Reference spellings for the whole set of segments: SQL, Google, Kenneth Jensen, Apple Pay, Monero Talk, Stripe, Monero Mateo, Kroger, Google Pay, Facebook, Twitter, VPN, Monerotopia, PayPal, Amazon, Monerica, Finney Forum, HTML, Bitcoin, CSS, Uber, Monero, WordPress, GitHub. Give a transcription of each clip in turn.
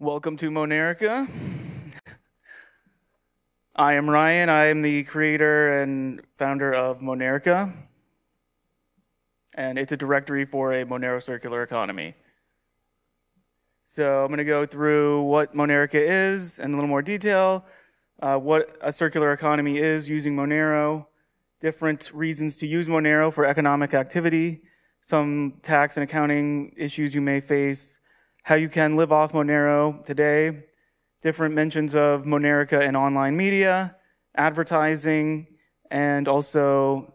Welcome to Monerica. I am Ryan. I am the creator and founder of Monerica, and it's a directory for a Monero circular economy. So I'm going to go through what Monerica is in a little more detail, what a circular economy is using Monero, different reasons to use Monero for economic activity, some tax and accounting issues you may face, how you can live off Monero today, different mentions of Monerica in online media, advertising, and also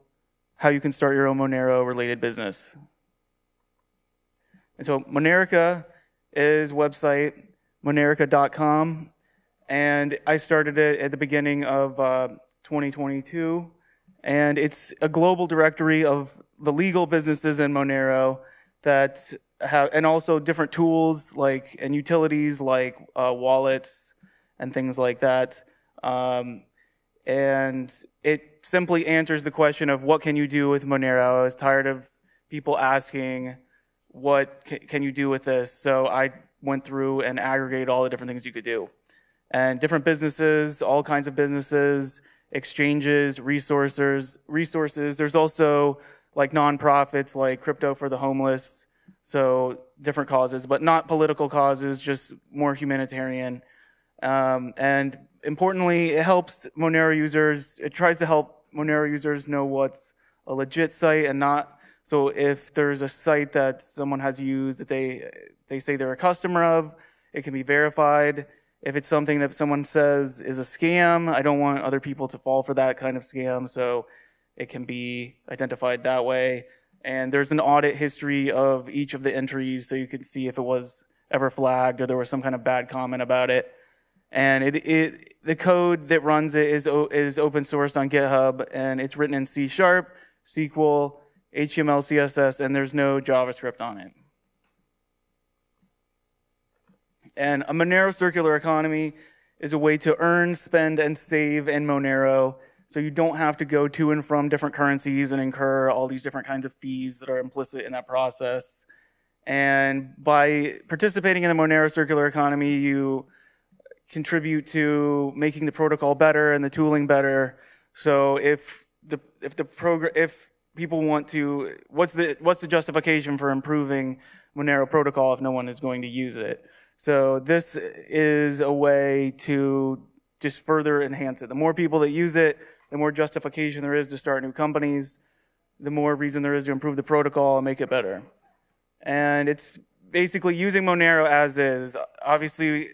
how you can start your own Monero-related business. And so Monerica is a website, Monerica.com, and I started it at the beginning of 2022, and it's a global directory of the legal businesses in Monero that have, and also different tools like and utilities like wallets and things like that. And it simply answers the question of what can you do with Monero. I was tired of people asking, what can you do with this? So I went through and aggregated all the different things you could do. And different businesses, all kinds of businesses, exchanges, resources. There's also like nonprofits, like Crypto for the Homeless, so different causes, but not political causes, just more humanitarian. And importantly, it helps Monero users, it tries to help Monero users know what's a legit site and not. So if there's a site that someone has used that they say they're a customer of, it can be verified. If it's something that someone says is a scam, I don't want other people to fall for that kind of scam, so it can be identified that way. And there's an audit history of each of the entries, so you can see if it was ever flagged or there was some kind of bad comment about it. And the code that runs it is open source on GitHub, and it's written in C#, SQL, HTML, CSS, and there's no JavaScript on it. And a Monero circular economy is a way to earn, spend, and save in Monero, so you don't have to go to and from different currencies and incur all these different kinds of fees that are implicit in that process. And by participating in the Monero circular economy, you contribute to making the protocol better and the tooling better. So if people want to, what's the justification for improving Monero protocol if no one is going to use it? So this is a way to just further enhance it. The more people that use it, the more justification there is to start new companies, the more reason there is to improve the protocol and make it better. And it's basically using Monero as is. Obviously,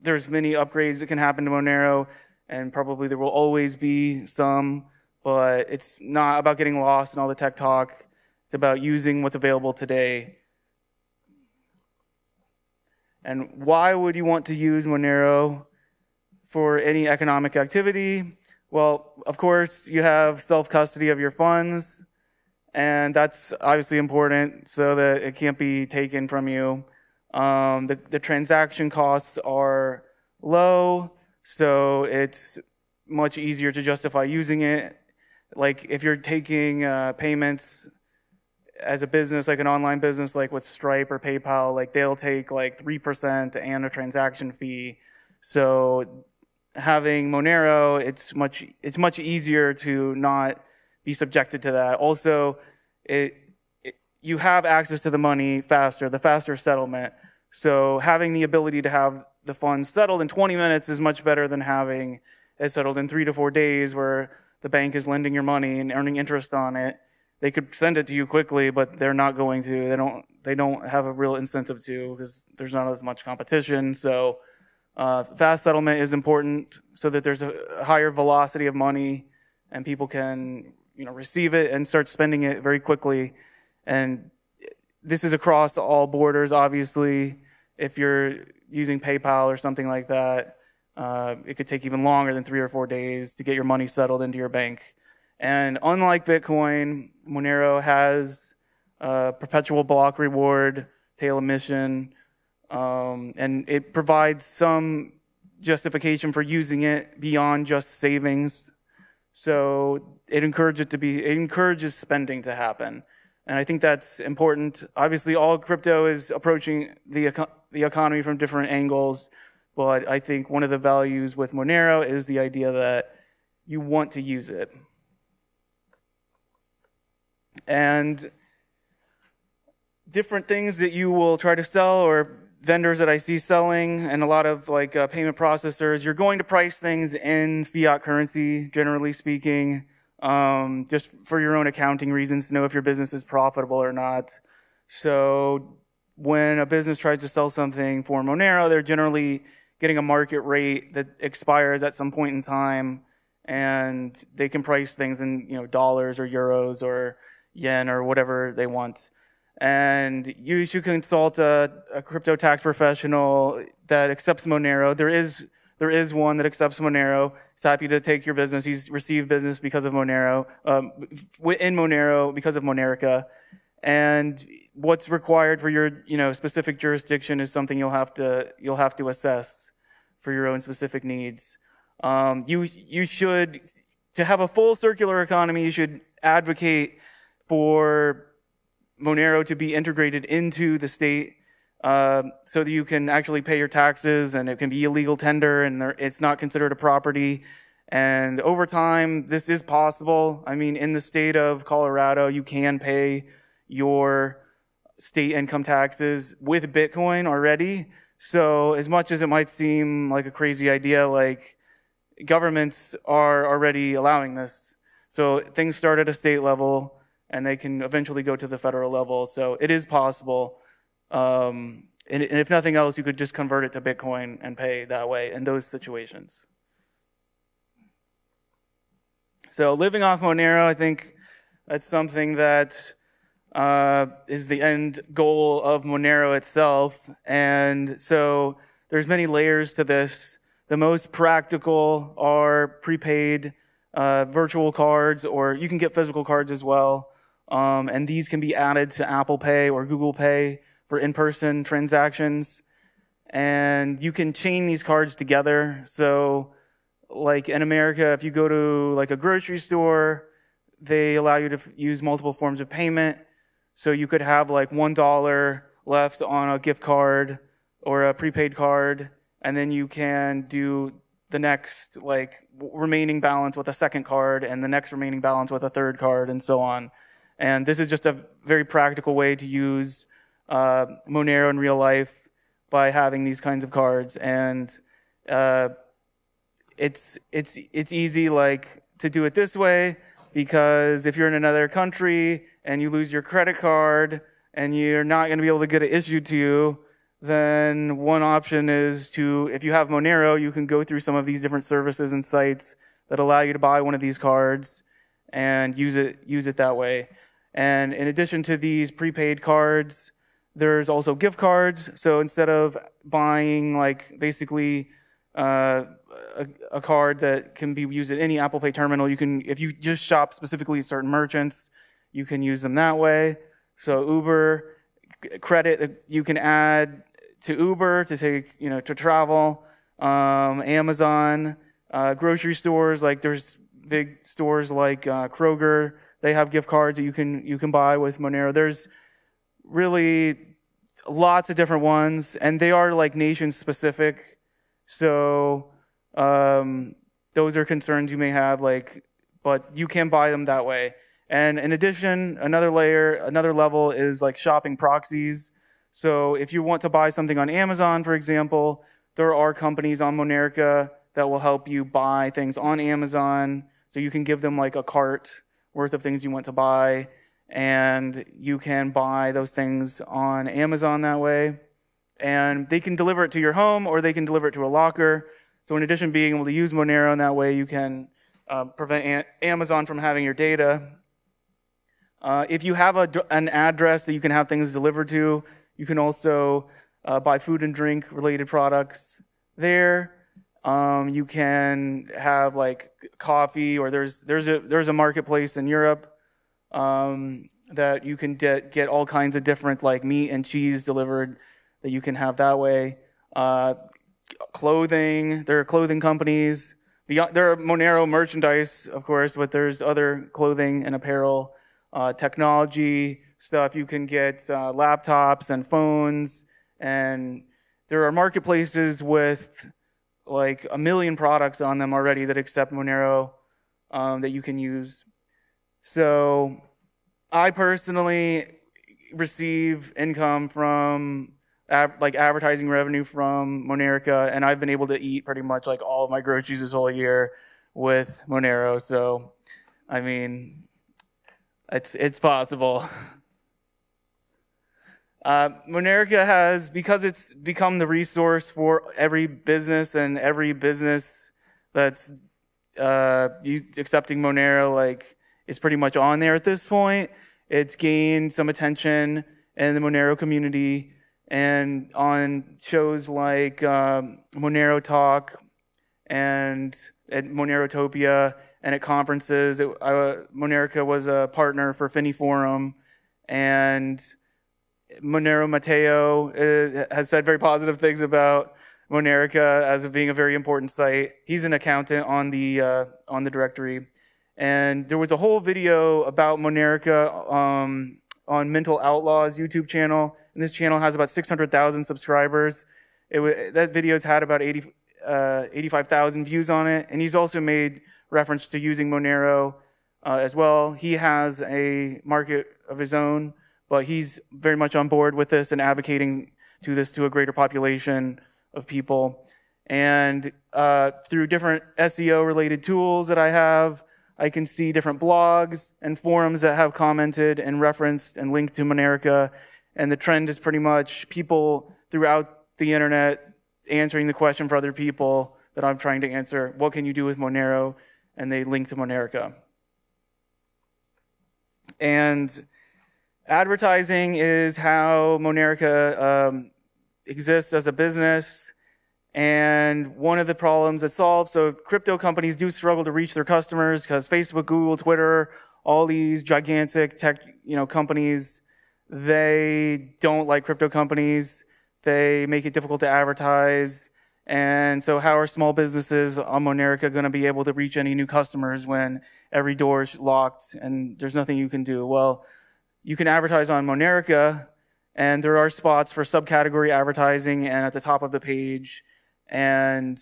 there's many upgrades that can happen to Monero, and probably there will always be some, but it's not about getting lost in all the tech talk. It's about using what's available today. And why would you want to use Monero for any economic activity? Well, of course, you have self-custody of your funds, and that's obviously important so that it can't be taken from you. The transaction costs are low, so it's much easier to justify using it. Like if you're taking payments as a business, like an online business, like with Stripe or PayPal, like they'll take like 3% and a transaction fee. So having Monero, it's much easier to not be subjected to that. Also, you have access to the money faster, the faster settlement. So having the ability to have the funds settled in 20 minutes is much better than having it settled in 3 to 4 days where the bank is lending your money and earning interest on it. They could send it to you quickly, but they're not going to. They don't have a real incentive to because there's not as much competition. So fast settlement is important so that there's a higher velocity of money and people can, you know, receive it and start spending it very quickly. And this is across all borders, obviously. If you're using PayPal or something like that, it could take even longer than 3 or 4 days to get your money settled into your bank. And unlike Bitcoin, Monero has perpetual block reward, tail emission, and it provides some justification for using it beyond just savings. So it encourages spending to happen. And I think that's important. Obviously, all crypto is approaching the economy from different angles, but I think one of the values with Monero is the idea that you want to use it. And different things that you will try to sell, or vendors that I see selling, and a lot of like payment processors, you're going to price things in fiat currency, generally speaking, just for your own accounting reasons, to know if your business is profitable or not. So when a business tries to sell something for Monero, they're generally getting a market rate that expires at some point in time, and they can price things in, you know, dollars or euros or yen or whatever they want. And you should consult a crypto tax professional that accepts Monero. There is one that accepts Monero. He's happy to take your business. He's received business because of Monero, in Monero because of Monerica. And what's required for your, you know, specific jurisdiction is something you'll have to assess for your own specific needs. You should, to have a full circular economy, you should advocate for Monero to be integrated into the state, so that you can actually pay your taxes, and it can be a legal tender, and it's not considered a property. And over time, this is possible. I mean, in the state of Colorado, you can pay your state income taxes with Bitcoin already. So as much as it might seem like a crazy idea, like, governments are already allowing this. So things start at a state level, and they can eventually go to the federal level. So it is possible. And if nothing else, you could just convert it to Bitcoin and pay that way in those situations. So living off Monero, I think that's something that is the end goal of Monero itself. And so there's many layers to this. The most practical are prepaid virtual cards, or you can get physical cards as well. And these can be added to Apple Pay or Google Pay for in-person transactions. And you can chain these cards together. So like in America, if you go to like a grocery store, they allow you to use multiple forms of payment. So you could have like $1 left on a gift card or a prepaid card, and then you can do the next like remaining balance with a second card, and the next remaining balance with a third card, and so on. And this is just a very practical way to use Monero in real life by having these kinds of cards. And it's easy, like, to do it this way, because if you're in another country and you lose your credit card and you're not going to be able to get it issued to you, then one option is to, if you have Monero, you can go through some of these different services and sites that allow you to buy one of these cards and use it that way. And in addition to these prepaid cards, there's also gift cards. So instead of buying like basically a card that can be used at any Apple Pay terminal, you can, if you just shop specifically at certain merchants, you can use them that way. So Uber credit you can add to Uber to take, you know, to travel, Amazon, grocery stores, like there's big stores like Kroger, they have gift cards that you can buy with Monero. There's really lots of different ones, and they are like nation specific. So those are concerns you may have, like, but you can buy them that way. And in addition, another level is like shopping proxies. So if you want to buy something on Amazon, for example, there are companies on Monerica that will help you buy things on Amazon. So you can give them like a cart worth of things you want to buy, and you can buy those things on Amazon that way. And they can deliver it to your home, or they can deliver it to a locker. So in addition to being able to use Monero in that way, you can prevent Amazon from having your data. If you have an address that you can have things delivered to, you can also buy food and drink related products there. You can have like coffee, or there's a marketplace in Europe that you can get all kinds of different like meat and cheese delivered that you can have that way. Clothing, there are clothing companies. There are Monero merchandise, of course, but there's other clothing and apparel technology stuff. You can get laptops and phones, and there are marketplaces with like 1 million products on them already that accept Monero that you can use. So I personally receive income from advertising revenue from Monerica, and I've been able to eat pretty much like all of my groceries this whole year with Monero. So, I mean, it's possible. Monerica has, because it's become the resource for every business and every business that's accepting Monero, like, is pretty much on there at this point. It's gained some attention in the Monero community and on shows like Monero Talk and at Monerotopia and at conferences. Monerica was a partner for Finney Forum, and Monero Mateo has said very positive things about Monerica as being a very important site. He's an accountant on the directory, and there was a whole video about Monerica on Mental Outlaws YouTube channel, and this channel has about 600,000 subscribers. That video's had about 85,000 views on it, and he's also made reference to using Monero as well. He has a market of his own, but he's very much on board with this and advocating to this to a greater population of people. And through different SEO-related tools that I have, I can see different blogs and forums that have commented and referenced and linked to Monerica. And the trend is pretty much people throughout the internet answering the question for other people that I'm trying to answer, what can you do with Monero? And they link to Monerica. And advertising is how Monerica exists as a business, and one of the problems it solves. So crypto companies do struggle to reach their customers because Facebook, Google, Twitter, all these gigantic tech, companies, they don't like crypto companies. They make it difficult to advertise, and so how are small businesses on Monerica going to be able to reach any new customers when every door is locked and there's nothing you can do? Well, you can advertise on Monerica, and there are spots for subcategory advertising and at the top of the page, and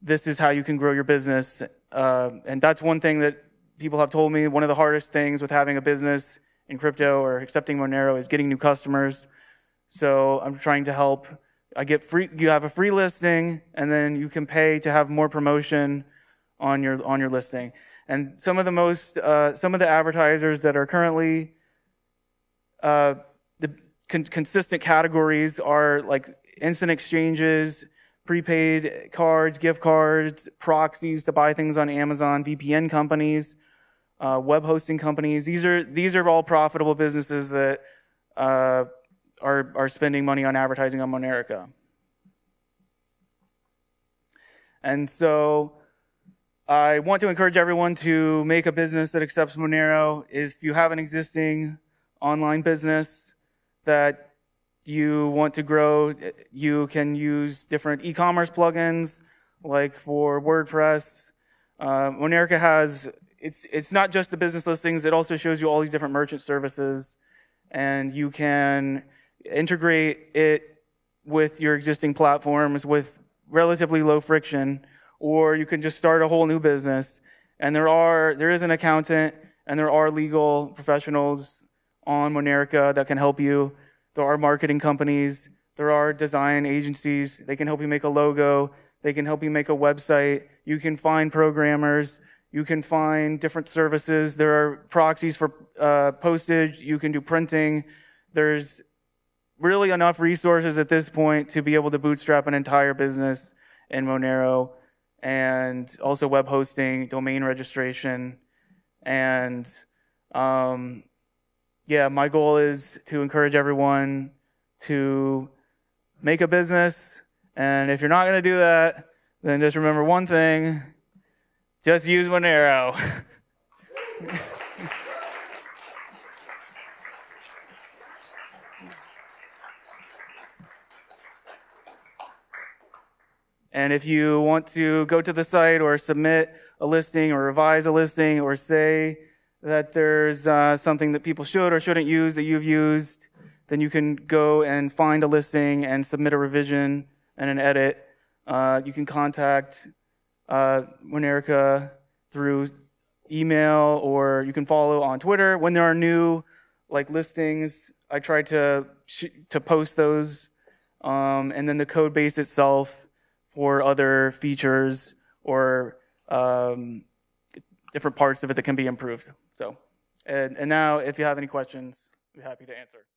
this is how you can grow your business. And that's one thing that people have told me, one of the hardest things with having a business in crypto or accepting Monero is getting new customers. So I'm trying to help. You have a free listing, and then you can pay to have more promotion on your listing. And some of the most some of the advertisers that are currently the consistent categories are like instant exchanges, prepaid cards, gift cards, proxies to buy things on Amazon, VPN companies, web hosting companies. These are all profitable businesses that are spending money on advertising on Monerica. And so I want to encourage everyone to make a business that accepts Monero. If you have an existing online business that you want to grow, you can use different e-commerce plugins like for WordPress. Monerica has, it's not just the business listings, it also shows you all these different merchant services, and you can integrate it with your existing platforms with relatively low friction, or you can just start a whole new business. And there is an accountant and there are legal professionals on Monerica that can help you. There are marketing companies, there are design agencies, they can help you make a logo, they can help you make a website, you can find programmers, you can find different services, there are proxies for postage, you can do printing. There's really enough resources at this point to be able to bootstrap an entire business in Monero, and also web hosting, domain registration, and yeah, my goal is to encourage everyone to make a business, and if you're not going to do that, then just remember one thing, just use Monero. And if you want to go to the site or submit a listing or revise a listing or say that there's something that people should or shouldn't use that you've used, then you can go and find a listing and submit a revision and an edit. You can contact Monerica through email, or you can follow on Twitter. When there are new listings, I try to post those, and then the code base itself for other features or different parts of it that can be improved. So, and now if you have any questions, we're happy to answer.